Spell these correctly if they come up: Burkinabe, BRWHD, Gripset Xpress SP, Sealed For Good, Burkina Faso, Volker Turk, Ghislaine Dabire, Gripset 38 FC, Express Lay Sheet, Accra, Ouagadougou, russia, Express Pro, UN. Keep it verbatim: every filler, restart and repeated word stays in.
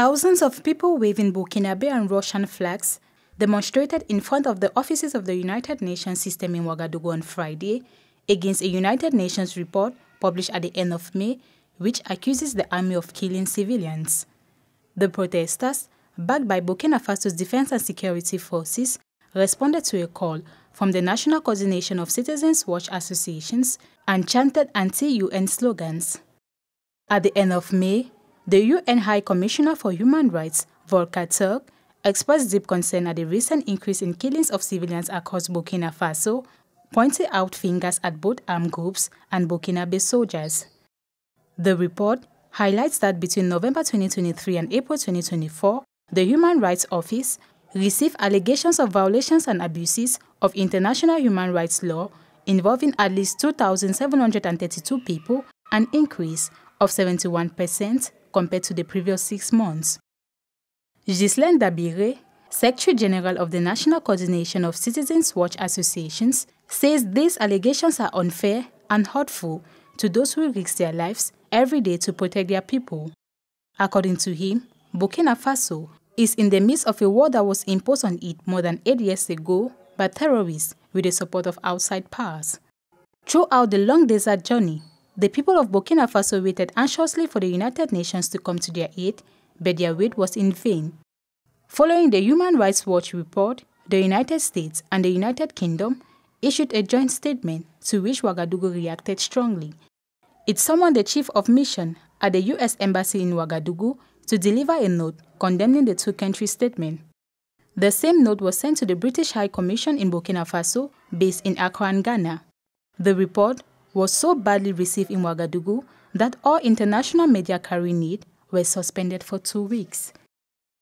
Thousands of people waving Burkinabe and Russian flags demonstrated in front of the offices of the United Nations system in Ouagadougou on Friday against a United Nations report published at the end of May, which accuses the army of killing civilians. The protesters, backed by Burkina Faso's defense and security forces, responded to a call from the National Coordination of Citizens' Watch Associations and chanted anti-U N slogans. At the end of May, the U N High Commissioner for Human Rights, Volker Turk, expressed deep concern at the recent increase in killings of civilians across Burkina Faso, pointing out fingers at both armed groups and Burkinabe soldiers. The report highlights that between November twenty twenty-three and April twenty twenty-four, the Human Rights Office received allegations of violations and abuses of international human rights law involving at least two thousand seven hundred thirty-two people, an increase of seventy-one percent compared to the previous six months. Ghislaine Dabire, Secretary General of the National Coordination of Citizens' Watch Associations, says these allegations are unfair and hurtful to those who risk their lives every day to protect their people. According to him, Burkina Faso is in the midst of a war that was imposed on it more than eight years ago by terrorists with the support of outside powers. Throughout the long desert journey, the people of Burkina Faso waited anxiously for the United Nations to come to their aid, but their wait was in vain. Following the Human Rights Watch report, the United States and the United Kingdom issued a joint statement to which Ouagadougou reacted strongly. It summoned the chief of mission at the U S Embassy in Ouagadougou to deliver a note condemning the two-country statement. The same note was sent to the British High Commission in Burkina Faso, based in Accra and Ghana. The report was so badly received in Ouagadougou that all international media carrying it were suspended for two weeks.